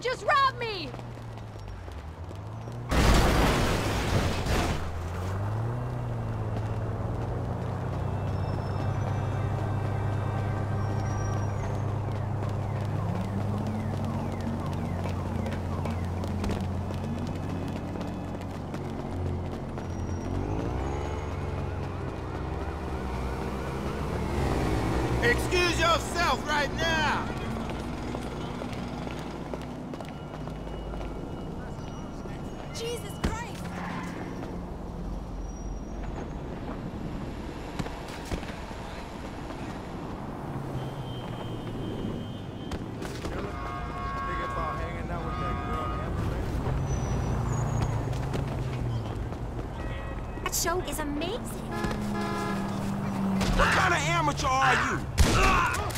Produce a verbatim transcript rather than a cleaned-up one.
Someone just robbed me! Excuse yourself right now! Jesus Christ! Hanging out with that girl. That show is amazing! What kind of amateur are you? Ah!